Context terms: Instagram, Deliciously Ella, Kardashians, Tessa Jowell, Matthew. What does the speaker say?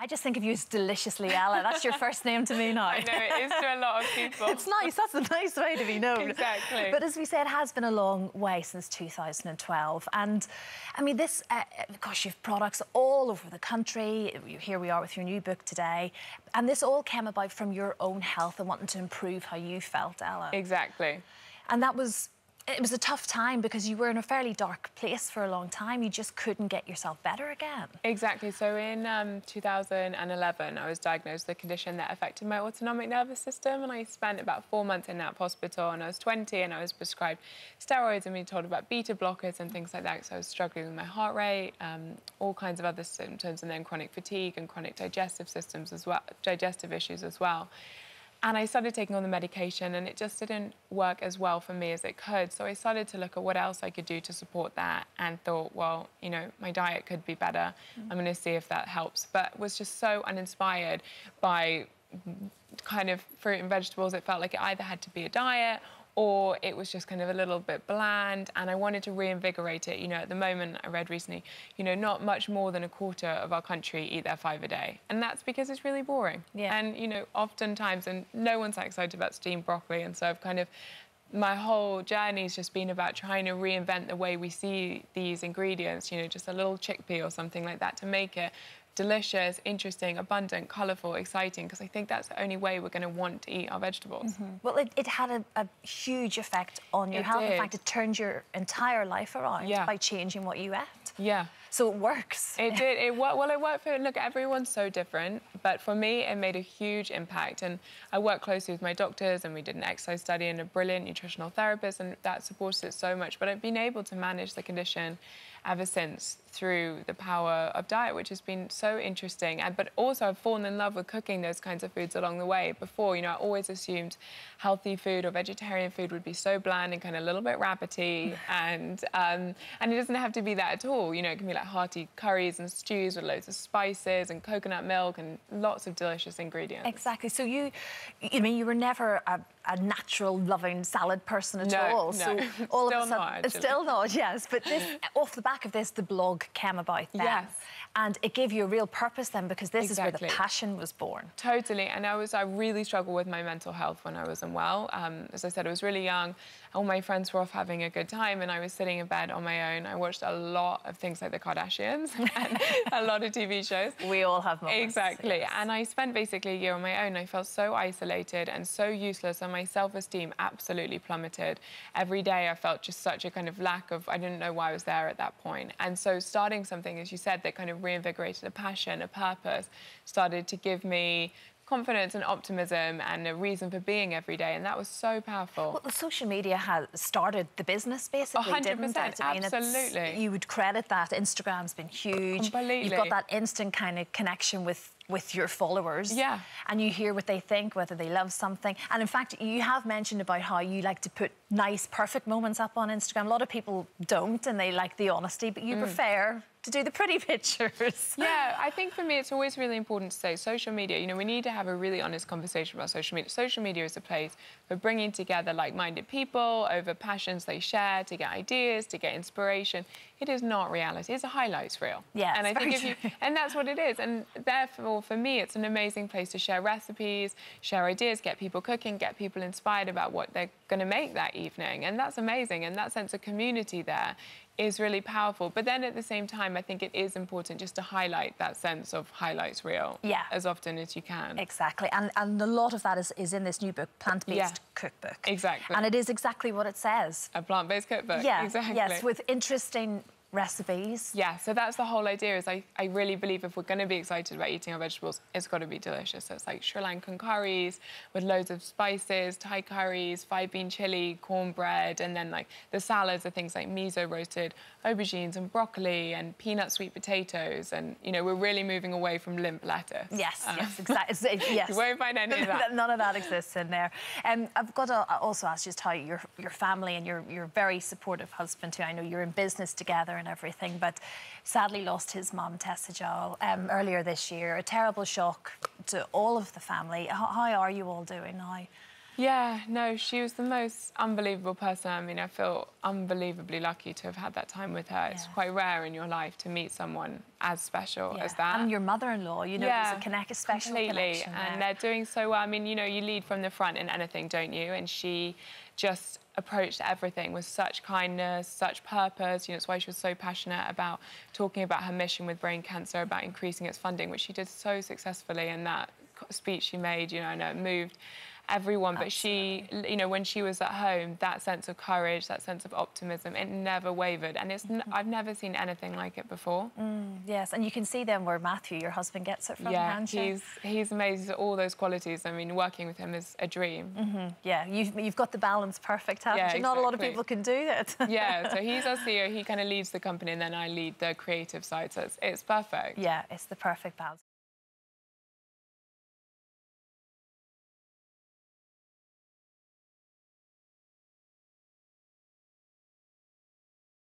I just think of you as Deliciously Ella. That's your first name to me now. I know, it is to a lot of people. It's nice, that's a nice way to be known. Exactly. But as we say, it has been a long way since 2012. And, I mean, this... gosh, you've products all over the country. Here we are with your new book today. And this all came about from your own health and wanting to improve how you felt, Ella. Exactly. And that was... It was a tough time because you were in a fairly dark place for a long time. You just couldn't get yourself better again. Exactly. So in 2011, I was diagnosed with a condition that affected my autonomic nervous system, and I spent about 4 months in that hospital, and I was 20, and I was prescribed steroids and being told about beta blockers and things like that. So I was struggling with my heart rate, all kinds of other symptoms, and then chronic fatigue and chronic digestive issues as well. And I started taking on the medication, and it just didn't work as well for me as it could. So I started to look at what else I could do to support that, and thought, well, you know, my diet could be better. I'm going to see if that helps. But was just so uninspired by kind of fruit and vegetables. It felt like it either had to be a diet or it was just kind of a little bit bland, and I wanted to reinvigorate it. You know, at the moment, I read recently, you know, not much more than a quarter of our country eat their 5 a day, and that's because it's really boring. Yeah. And, you know, oftentimes, and no one's that excited about steamed broccoli, and so I've kind of, my whole journey's just been about trying to reinvent the way we see these ingredients, you know, just a little chickpea or something like that to make it delicious, interesting, abundant, colourful, exciting, because I think that's the only way we're going to want to eat our vegetables. Well, it had a huge effect on your health. In fact, it turned your entire life around by changing what you ate. Yeah. So it works. It did. It worked. Well, it worked for, look, everyone's so different, but for me, it made a huge impact. And I worked closely with my doctors, and we did an exercise study and a brilliant nutritional therapist, and that supported it so much. But I've been able to manage the condition ever since through the power of diet, which has been so interesting. And but also I've fallen in love with cooking those kinds of foods along the way. Before, you know, I always assumed healthy food or vegetarian food would be so bland and kind of a little bit rabbity, and it doesn't have to be that at all. You know, it can be like hearty curries and stews with loads of spices and coconut milk and lots of delicious ingredients. Exactly. So you mean you were never a natural loving salad person at all? No. So all of a sudden, still not. Yes, but this, off the back of this, the blog came about then. Yes. And it gave you a real purpose then, because this is where the passion was born. Totally. And I really struggled with my mental health when I was unwell. As I said, I was really young. All my friends were off having a good time, and I was sitting in bed on my own. I watched a lot of things like The Kardashians and a lot of TV shows. We all have moments. Exactly. Yes. And I spent basically a year on my own. I felt so isolated and so useless, and my self-esteem absolutely plummeted. Every day I felt just such a kind of lack of... I didn't know why I was there at that point. And so starting something, as you said, that kind of reinvigorated a passion, a purpose, started to give me confidence and optimism and a reason for being every day, and that was so powerful. Well, the social media has started the business, basically, 100%, didn't it? I mean, absolutely. You would credit that. Instagram's been huge. Completely. You've got that instant kind of connection with your followers. Yeah. And you hear what they think, whether they love something. And in fact, you have mentioned about how you like to put nice, perfect moments up on Instagram. A lot of people don't, and they like the honesty, but you prefer to do the pretty pictures. Yeah, I think for me it's always really important to say social media, you know, we need to have a really honest conversation about social media. Social media is a place for bringing together like-minded people over passions they share, to get ideas, to get inspiration. It is not reality. It's a highlights reel. Yeah, and I think and that's what it is. And therefore, for me, it's an amazing place to share recipes, share ideas, get people cooking, get people inspired about what they're going to make that evening. And that's amazing. And that sense of community there is really powerful. But then at the same time, I think it is important just to highlight that sense of highlights reel as often as you can. Exactly. And a lot of that is in this new book, Plant-Based Cookbook. Exactly. And it is exactly what it says. A plant-based cookbook. Yeah, exactly. Yes, with interesting recipes. Yeah, so that's the whole idea, is I really believe if we're going to be excited about eating our vegetables, it's got to be delicious. So it's like Sri Lankan curries with loads of spices, Thai curries, 5-bean chili, cornbread, and then like the salads are things like miso roasted aubergines and broccoli and peanut sweet potatoes, and you know, we're really moving away from limp lettuce. Yes, yes, exactly. Yes. You won't find any of that. None of that exists in there. And I've got to also ask just how your family and your very supportive husband too. I know you're in business together and everything, but sadly lost his mum, Tessa Jowell, earlier this year. A terrible shock to all of the family. How are you all doing now? Yeah, no, she was the most unbelievable person. I mean, I feel unbelievably lucky to have had that time with her. Yeah. It's quite rare in your life to meet someone as special as that. And your mother-in-law, you know, there's a special connection there. And they're doing so well. I mean, you know, you lead from the front in anything, don't you? And she just approached everything with such kindness, such purpose. You know, it's why she was so passionate about talking about her mission with brain cancer, about increasing its funding, which she did so successfully. And that speech she made, you know, I know it moved everyone, but she, you know, when she was at home, that sense of courage, that sense of optimism, it never wavered, and it's I've never seen anything like it before. Yes, and you can see then where Matthew, your husband, gets it from. Yeah, he's amazed at all those qualities. I mean, working with him is a dream. Yeah, you've got the balance perfect, haven't you? Not a lot of people can do that. Yeah, so he's our CEO. He kind of leads the company, and then I lead the creative side. So it's perfect. Yeah, it's the perfect balance.